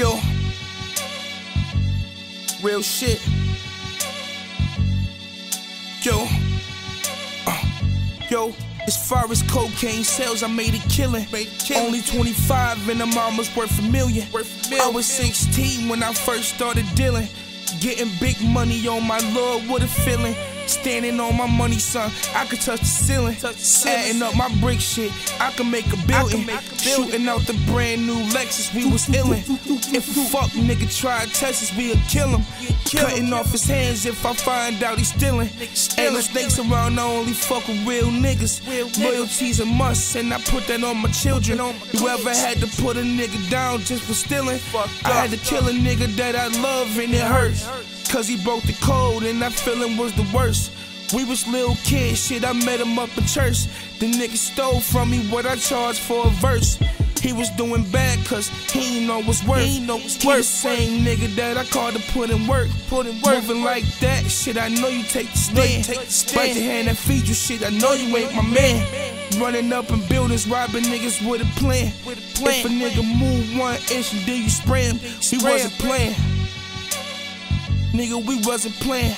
Yo, real shit. Yo, yo. As far as cocaine sales, I made a killing. Only 25 and I'm almost worth a million. I was 16 when I first started dealing. Getting big money on my lord, what a feeling. Standing on my money, son, I could touch the ceiling. Setting up my brick shit, I could make a building. Shooting out the brand new Lexus, we was illin'. If a fuck nigga tried to test us, we'll kill him. Cutting off his hands if I find out he's stealing. Ain't no snakes around, I only fuck with real niggas. Loyalty's a must, and I put that on my children. Whoever had to put a nigga down just for stealing, I had to kill a nigga that I love and it hurts. Cause he broke the code and that feeling was the worst. We was little kids, shit, I met him up in church. The nigga stole from me what I charged for a verse. He was doing bad cause he ain't know what's worth. He the same nigga that I called to put in work. Moving like that, shit, I know you take the stand. Bite the hand that feed you, shit, I know you ain't my man. Running up in buildings, robbing niggas with a plan. If a nigga move one inch and then you spray him, he wasn't playing. Nigga, we wasn't playing.